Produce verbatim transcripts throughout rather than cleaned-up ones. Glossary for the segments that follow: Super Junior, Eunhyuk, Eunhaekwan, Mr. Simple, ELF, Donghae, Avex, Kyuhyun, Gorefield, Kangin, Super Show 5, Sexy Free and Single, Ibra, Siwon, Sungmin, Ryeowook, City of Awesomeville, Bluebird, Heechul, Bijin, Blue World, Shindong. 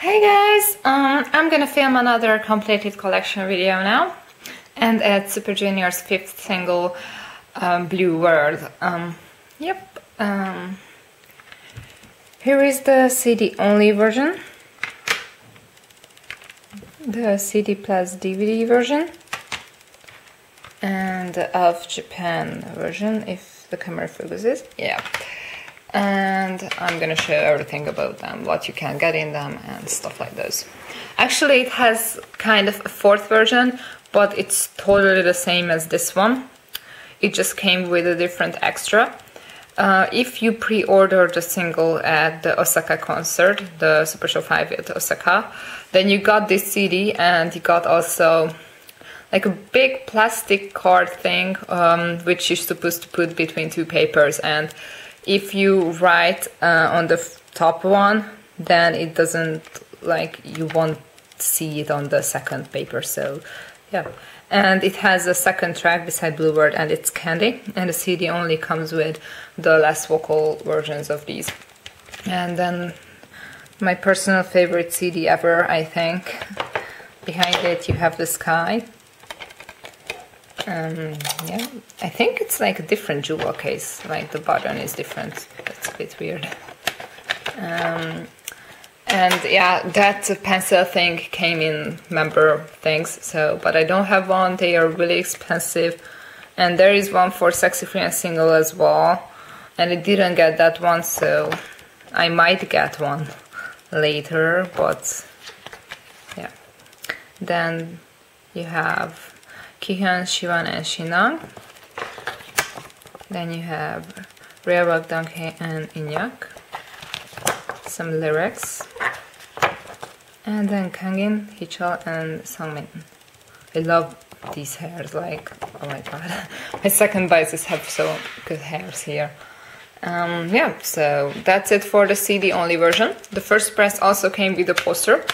Hey guys, um, I'm gonna film another completed collection video now, and at Super Junior's fifth single, um, Blue World. Um, yep, um, here is the C D only version, the C D plus D V D version, and the E L F Japan version, if the camera focuses. Yeah. And I'm gonna show everything about them, what you can get in them and stuff like those. Actually, it has kind of a fourth version, but it's totally the same as this one. It just came with a different extra. Uh, if you pre-order the single at the Osaka concert, the Super Show five at Osaka, then you got this C D and you got also like a big plastic card thing, um, which you're supposed to put between two papers, and if you write uh, on the top one, then it doesn't, like, you won't see it on the second paper, so yeah. And it has a second track beside Bluebird, and it's Candy, and the C D only comes with the less vocal versions of these. And then my personal favorite C D ever, I think. Behind it you have the sky. Um, yeah, I think it's like a different jewel case, like the button is different, that's a bit weird. Um, and yeah, that pencil thing came in member things, so, but I don't have one, they are really expensive. And there is one for Sexy Free and Single as well, and I didn't get that one, so I might get one later, but yeah. Then you have Kyuhyun, Siwon and Shindong. Then you have Ryeowook, Donghae and Eunhyuk. Some lyrics. And then Kangin, Heechul and Sungmin. I love these hairs, like, oh my god. My second biases have so good hairs here. Um, yeah, so that's it for the C D only version. The first press also came with a poster.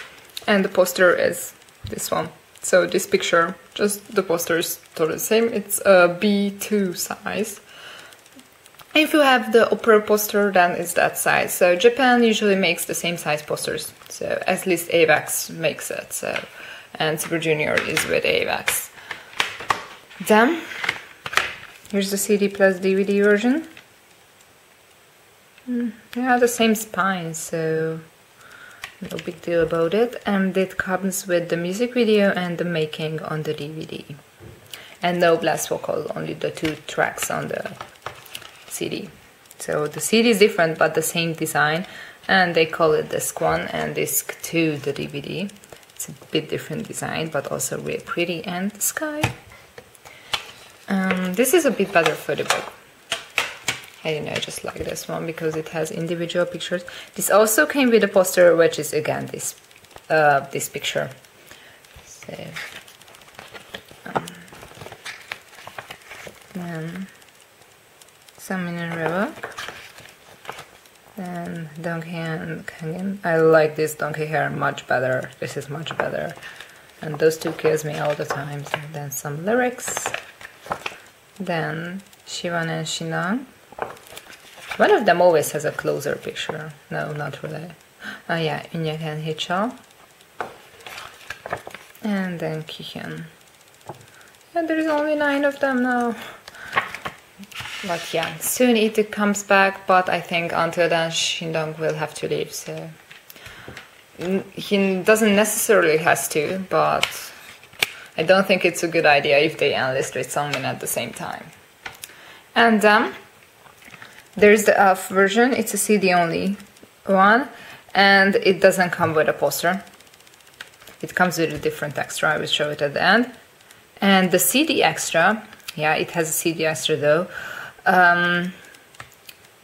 And the poster is this one. So this picture, just the poster is totally the same, it's a B two size. If you have the opera poster, then it's that size. So Japan usually makes the same size posters, so at least Avex makes it, so, and Super Junior is with Avex. Then, here's the C D plus D V D version. Mm, yeah, the same spine, so no big deal about it, and it comes with the music video and the making on the D V D. And no blast vocal, only the two tracks on the C D. So the C D is different, but the same design, and they call it disc one and disc two, the D V D. It's a bit different design, but also really pretty, and the sky. Um, this is a bit better for the book. I don't know, I just like this one because it has individual pictures. This also came with a poster, which is again this uh, this picture. So, um, then Sungmin and Ryeowook, then Donghae and Kangin. I like this Donghae hair much better. This is much better, and those two kiss me all the time. So, then some lyrics, then Siwon and Shindong. One of them always has a closer picture. No, not really. Oh yeah, Eunhyuk and Heechul. And then Kyuhyun. And there's only nine of them now. But yeah, soon it comes back, but I think until then Shindong will have to leave, so... He doesn't necessarily has to, but... I don't think it's a good idea if they enlist with someone at the same time. And then... Um, there's the E L F version, it's a C D only one, and it doesn't come with a poster. It comes with a different extra, I will show it at the end. And the C D extra, yeah, it has a C D extra though. Um,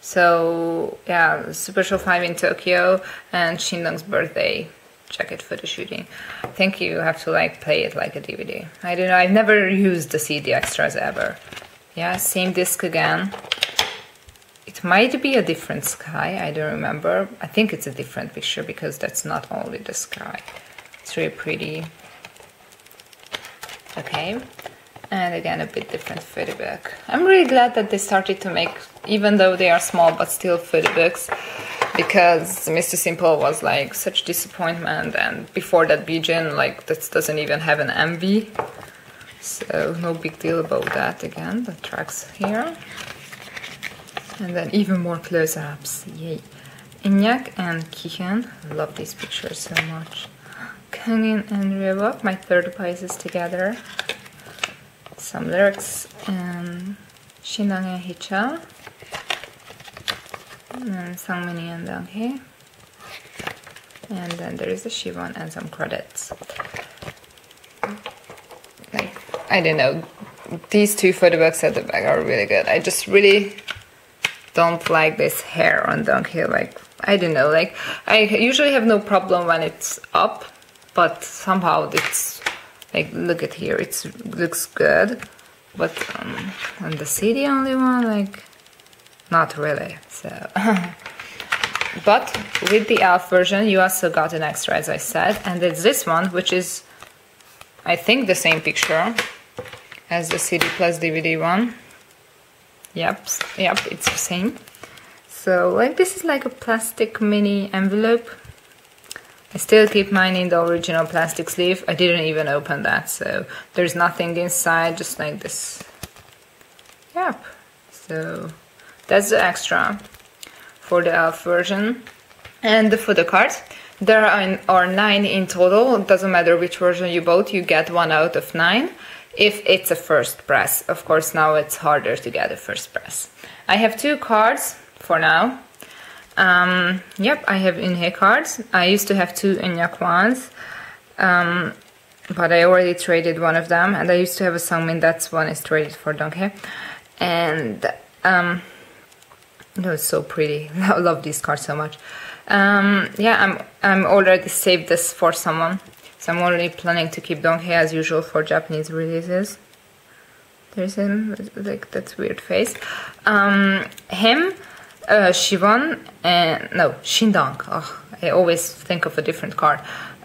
so, yeah, Super Show five in Tokyo and Shindong's birthday jacket for the shooting. I think you have to like play it like a D V D. I don't know, I've never used the C D extras ever. Yeah, same disc again. It might be a different sky, I don't remember. I think it's a different picture because that's not only the sky. It's really pretty. Okay, and again a bit different photo book. I'm really glad that they started to make, even though they are small but still photo books, because Mister Simple was like such disappointment, and before that Bijin, like, that doesn't even have an M V, so no big deal about that. Again, the tracks here, and then even more close-ups, yay. Eunhyuk and Kyuhyun, love these pictures so much. Kangin and Ryeowook, my third places together. Some lyrics, and Shindong and Heechul, and Sungmin and Donghae, and then there is the Siwon and some credits. Like, I don't know, these two photo books at the back are really good. I just really don't like this hair on Donghae. Like, I don't know, like, I usually have no problem when it's up, but somehow it's like, look at here, it looks good, but um, on the city only one, like, not really, so. But with the E L F version, you also got an extra, as I said, and it's this one, which is, I think, the same picture as the C D plus D V D one. Yep, yep, it's the same. So, like, this is like a plastic mini envelope. I still keep mine in the original plastic sleeve. I didn't even open that, so there's nothing inside, just like this. Yep, so that's the extra for the E L F version. And the photo card. There are nine in total. It doesn't matter which version you bought, you get one out of nine. If it's a first press. Of course, now it's harder to get a first press. I have two cards for now. Um, yep, I have Eunhae cards. I used to have two Eunhaekwans, um, but I already traded one of them, and I used to have a Sungmin. That's one is traded for Donghae. And um, it was so pretty. I love these cards so much. Um, yeah, I'm I'm already saved this for someone. So I'm already planning to keep Donghae as usual for Japanese releases. There's him, like, that weird face. Um, him, uh, Siwon, and no, Shindong. Oh, I always think of a different card.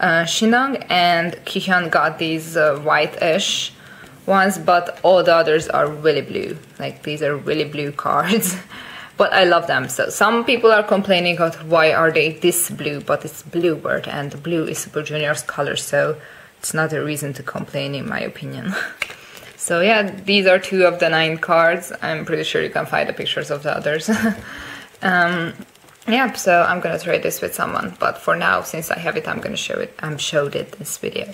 Uh, Shindong and Kyuhyun got these uh, white-ish ones, but all the others are really blue. Like, these are really blue cards. But I love them. So some people are complaining about why are they this blue, but it's Bluebird, and blue is Super Junior's color, so it's not a reason to complain, in my opinion. So yeah, these are two of the nine cards. I'm pretty sure you can find the pictures of the others. um, yeah, so I'm gonna trade this with someone, but for now, since I have it, I'm gonna show it. I'm showed it this video.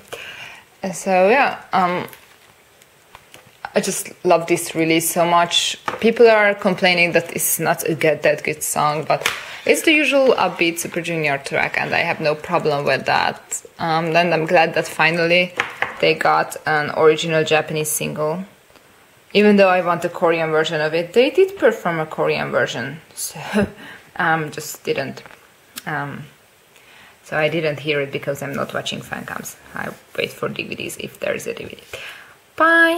So yeah. Um, I just love this release so much. People are complaining that it's not a good, that good song, but it's the usual upbeat Super Junior track, and I have no problem with that. Um, and I'm glad that finally they got an original Japanese single. Even though I want a Korean version of it, they did perform a Korean version, so um, just didn't. Um, so I didn't hear it because I'm not watching fancams. I wait for D V Ds if there is a D V D. Bye!